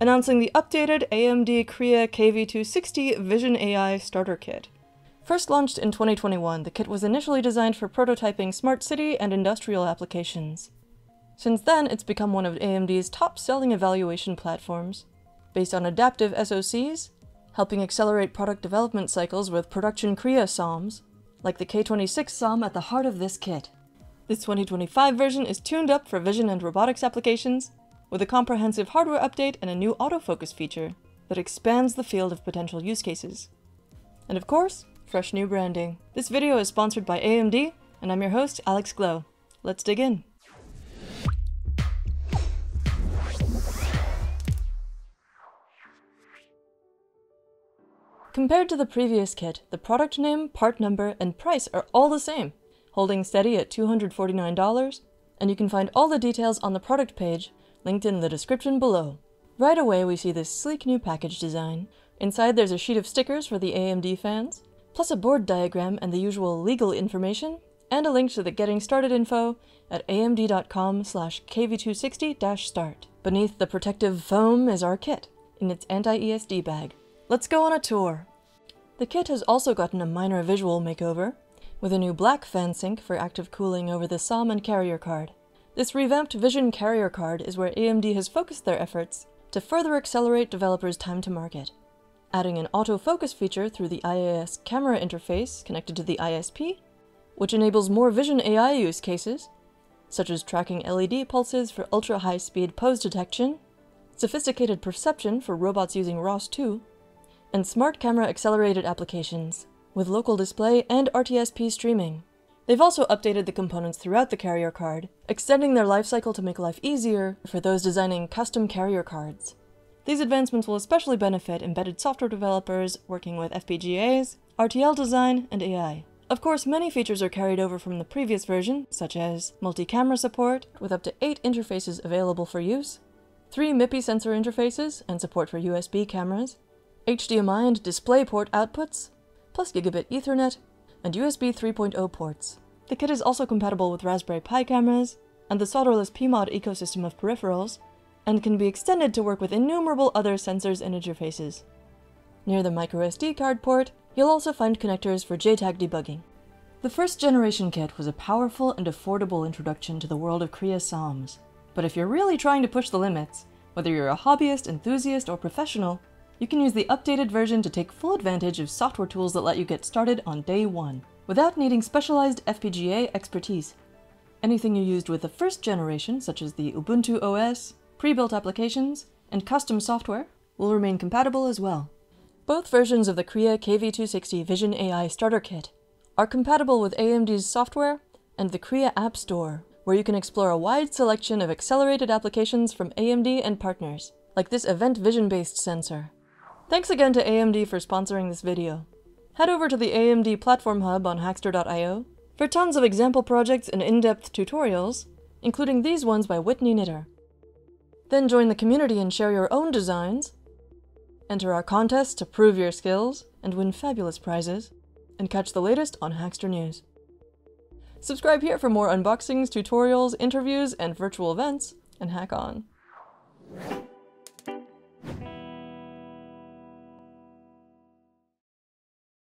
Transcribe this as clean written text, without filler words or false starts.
announcing the updated AMD Kria KV260 Vision AI Starter Kit. First launched in 2021, the kit was initially designed for prototyping smart city and industrial applications. Since then, it's become one of AMD's top-selling evaluation platforms, based on adaptive SOCs, helping accelerate product development cycles with production Kria SOMs, like the K26 SOM at the heart of this kit. This 2025 version is tuned up for vision and robotics applications, with a comprehensive hardware update and a new autofocus feature that expands the field of potential use cases. And of course, fresh new branding. This video is sponsored by AMD, and I'm your host, Alex Glow. Let's dig in. Compared to the previous kit, the product name, part number, and price are all the same, holding steady at $249, and you can find all the details on the product page, linked in the description below. Right away, we see this sleek new package design. Inside, there's a sheet of stickers for the AMD fans, plus a board diagram and the usual legal information, and a link to the Getting Started info at amd.com/kv260-start. Beneath the protective foam is our kit, in its anti-ESD bag. Let's go on a tour! The kit has also gotten a minor visual makeover, with a new black fan sink for active cooling over the SOM and carrier card. This revamped Vision carrier card is where AMD has focused their efforts to further accelerate developers' time to market, adding an autofocus feature through the IIS camera interface connected to the ISP, which enables more vision AI use cases, such as tracking LED pulses for ultra-high-speed pose detection, sophisticated perception for robots using ROS 2, and smart camera-accelerated applications, with local display and RTSP streaming. They've also updated the components throughout the carrier card, extending their lifecycle to make life easier for those designing custom carrier cards. These advancements will especially benefit embedded software developers working with FPGAs, RTL design, and AI. Of course, many features are carried over from the previous version, such as multi-camera support with up to 8 interfaces available for use, 3 MIPI sensor interfaces and support for USB cameras, HDMI and DisplayPort outputs, plus Gigabit Ethernet, and USB 3.0 ports. The kit is also compatible with Raspberry Pi cameras and the solderless PMOD ecosystem of peripherals, and can be extended to work with innumerable other sensors and interfaces. Near the microSD card port, you'll also find connectors for JTAG debugging. The first generation kit was a powerful and affordable introduction to the world of Kria SOMs. But if you're really trying to push the limits, whether you're a hobbyist, enthusiast, or professional, you can use the updated version to take full advantage of software tools that let you get started on day one, without needing specialized FPGA expertise. Anything you used with the first generation, such as the Ubuntu OS, pre-built applications, and custom software will remain compatible as well. Both versions of the Kria KV260 Vision AI Starter Kit are compatible with AMD's software and the Kria App Store, where you can explore a wide selection of accelerated applications from AMD and partners, like this event vision-based sensor. Thanks again to AMD for sponsoring this video. Head over to the AMD Platform Hub on Hackster.io for tons of example projects and in-depth tutorials, including these ones by Whitney Knitter. Then join the community and share your own designs, enter our contests to prove your skills and win fabulous prizes, and catch the latest on Hackster News. Subscribe here for more unboxings, tutorials, interviews, and virtual events, and hack on!